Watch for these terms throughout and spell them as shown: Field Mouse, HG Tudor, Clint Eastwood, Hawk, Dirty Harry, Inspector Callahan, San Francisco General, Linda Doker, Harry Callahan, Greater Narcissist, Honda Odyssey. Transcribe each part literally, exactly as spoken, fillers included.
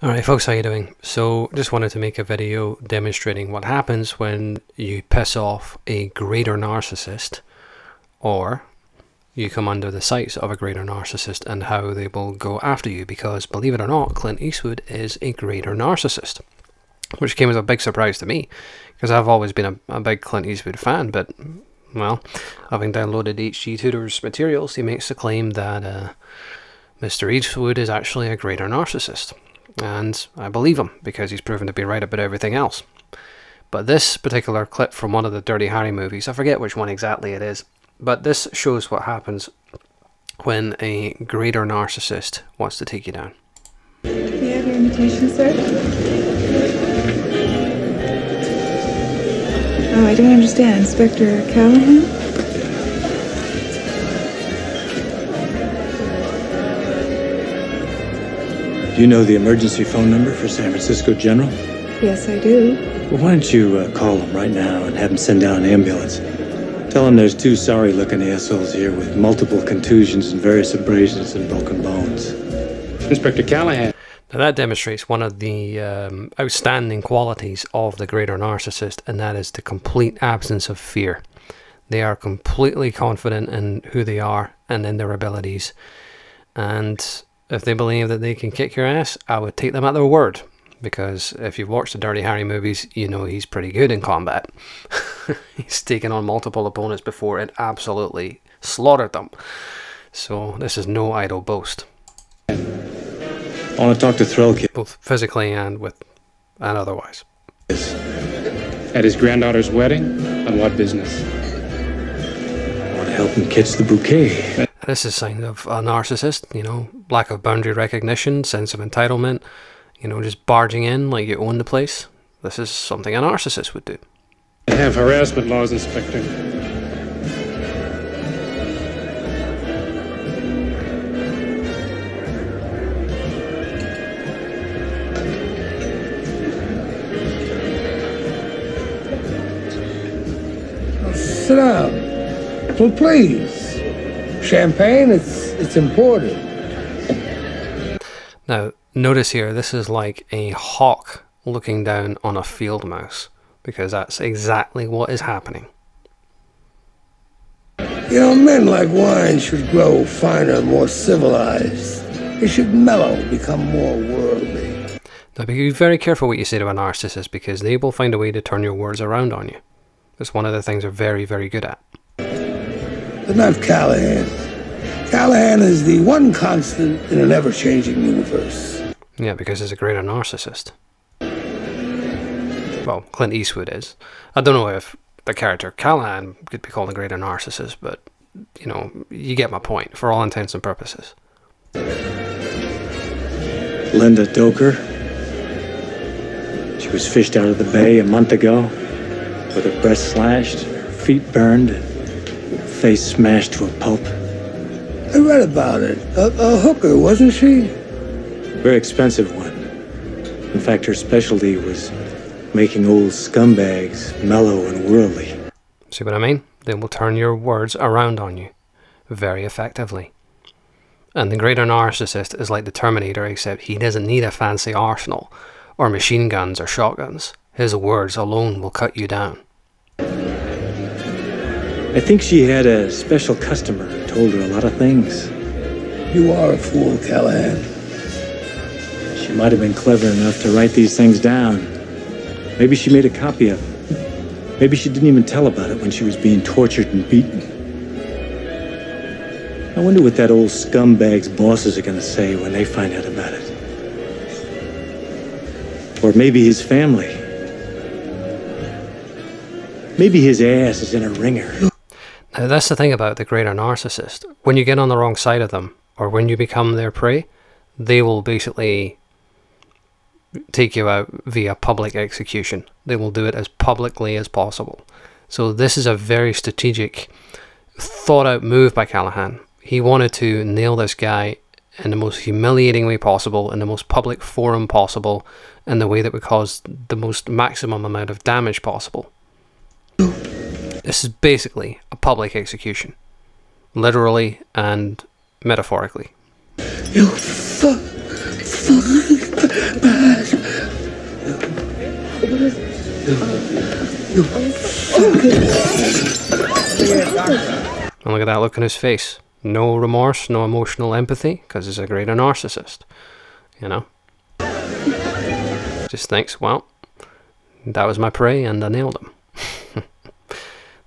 Alright folks, how you doing? So just wanted to make a video demonstrating what happens when you piss off a greater narcissist, or you come under the sights of a greater narcissist, and how they will go after you, because believe it or not, Clint Eastwood is a greater narcissist, which came as a big surprise to me because I've always been a, a big Clint Eastwood fan. But well, having downloaded H G Tudor's materials, he makes the claim that uh, Mister Eastwood is actually a greater narcissist. And I believe him, because he's proven to be right about everything else. But this particular clip from one of the Dirty Harry movies, I forget which one exactly it is, but this shows what happens when a greater narcissist wants to take you down. Do you have your invitation, sir? Oh, I don't understand. Inspector Callahan? Do you know the emergency phone number for San Francisco General? Yes, I do. Well, why don't you uh, call them right now and have them send down an ambulance? Tell them there's two sorry-looking assholes here with multiple contusions and various abrasions and broken bones. Inspector Callahan. Now that demonstrates one of the um, outstanding qualities of the greater narcissist, and that is the complete absence of fear. They are completely confident in who they are and in their abilities, and if they believe that they can kick your ass, I would take them at their word. Because if you've watched the Dirty Harry movies, you know he's pretty good in combat. He's taken on multiple opponents before and absolutely slaughtered them. So this is no idle boast. I want to talk to Thrill Kid. Both physically and with, and otherwise. At his granddaughter's wedding? On what business? I want to help him catch the bouquet. This is a sign of a narcissist, you know, lack of boundary recognition, sense of entitlement, you know, just barging in like you own the place. This is something a narcissist would do. I have harassment laws, Inspector. Sit down. Well, please. Champagne, it's it's important. Now, notice here, this is like a hawk looking down on a field mouse, because that's exactly what is happening. You know, men like wine should grow finer, more civilized. It should mellow, become more worldly. Now, be very careful what you say to a narcissist, because they will find a way to turn your words around on you. That's one of the things they're very, very good at. But not Callahan. Callahan is the one constant in an ever-changing universe. Yeah, because he's a greater narcissist. Well, Clint Eastwood is. I don't know if the character Callahan could be called a greater narcissist, but, you know, you get my point, for all intents and purposes. Linda Doker. She was fished out of the bay a month ago, with her breast slashed, her feet burned, face smashed to a pulp. I read about it. A, a hooker, wasn't she? Very expensive one. In fact, her specialty was making old scumbags mellow and worldly. See what I mean? They will turn your words around on you very effectively. And the greater narcissist is like the Terminator, except he doesn't need a fancy arsenal or machine guns or shotguns. His words alone will cut you down. I think she had a special customer who told her a lot of things. You are a fool, Callahan. She might have been clever enough to write these things down. Maybe she made a copy of them. Maybe she didn't even tell about it when she was being tortured and beaten. I wonder what that old scumbag's bosses are going to say when they find out about it. Or maybe his family. Maybe his ass is in a ringer. Now, that's the thing about the greater narcissist. When you get on the wrong side of them, or when you become their prey, they will basically take you out via public execution. They will do it as publicly as possible. So this is a very strategic, thought-out move by Callahan. He wanted to nail this guy in the most humiliating way possible, in the most public forum possible, in the way that would cause the most maximum amount of damage possible. This is basically a public execution, literally and metaphorically. You fuck, fuck. And look at that look on his face. No remorse, no emotional empathy, because he's a greater narcissist. You know? Just thinks, well, that was my prey and I nailed him.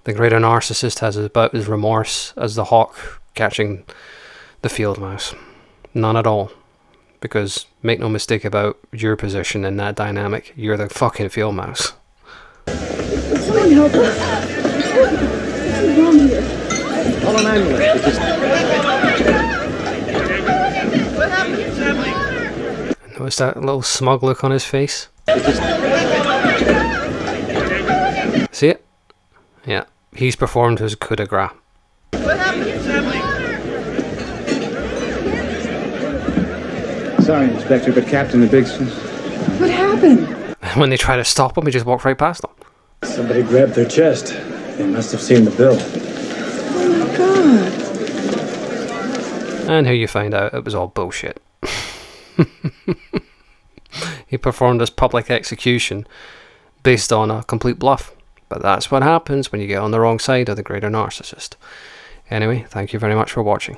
The greater narcissist has about as remorse as the hawk catching the field mouse. None at all. Because, make no mistake about your position in that dynamic, you're the fucking field mouse. Someone help us. What's wrong here? Call an ambulance. Notice that little smug look on his face? See it? Yeah, he's performed his coup de grace. What happened? Sorry, Inspector, but Captain the Big... What happened? When they try to stop him, he just walked right past them. Somebody grabbed their chest. They must have seen the bill. And here you find out it was all bullshit. He performed his public execution based on a complete bluff. But that's what happens when you get on the wrong side of the greater narcissist. Anyway, thank you very much for watching.